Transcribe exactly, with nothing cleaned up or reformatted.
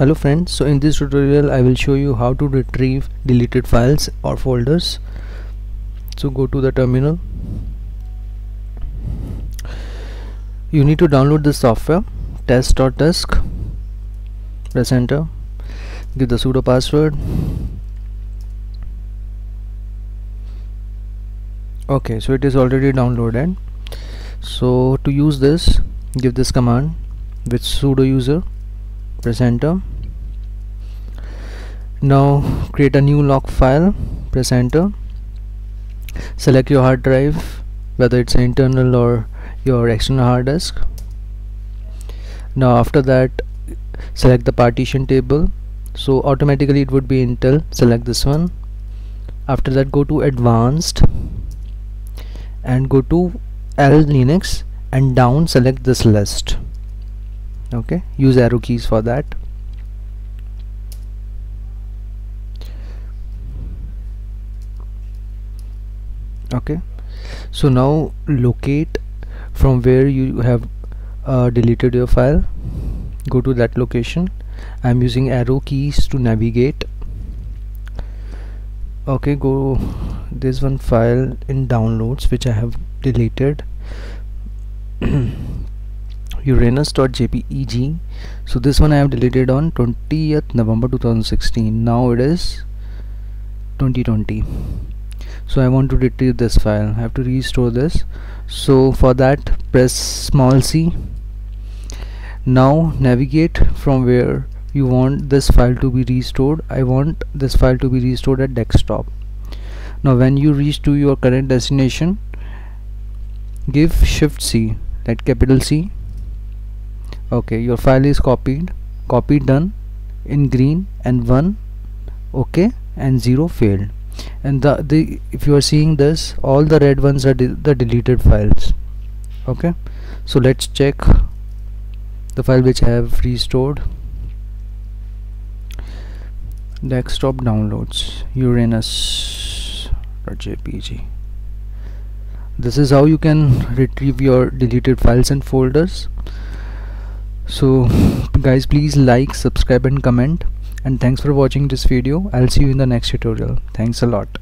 Hello friends, so in this tutorial I will show you how to retrieve deleted files or folders. So go to the terminal. You need to download the software test dot disk. Press enter, give the sudo password. Okay, so it is already downloaded. So to use this, give this command with sudo user, press enter. Now create a new log file, press enter. Select your hard drive, whether it's internal or your external hard disk. Now after that, select the partition table, so automatically it would be Intel. Select this one. After that, go to advanced and go to L Linux and down select this list. Okay, use arrow keys for that. Okay, so now locate from where you have uh, deleted your file. Go to that location. I'm using arrow keys to navigate. Okay, go this one file in downloads which I have deleted uranus dot j p e g. So this one I have deleted on twentieth November two thousand sixteen. Now it is twenty twenty. So I want to retrieve this file. I have to restore this. So for that, press small c. Now navigate from where you want this file to be restored. I want this file to be restored at desktop. Now when you reach to your current destination, give shift c, that capital C. Okay, your file is copied. Copy done in green and one okay and zero failed. And the, the if you are seeing this, all the red ones are de the deleted files. Okay, so let's check the file which I have restored. Desktop downloads uranus dot j p g. This is how you can retrieve your deleted files and folders. So guys, please like, subscribe and comment, and thanks for watching this video. I'll see you in the next tutorial. Thanks a lot.